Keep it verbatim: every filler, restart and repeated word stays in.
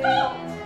Don't go!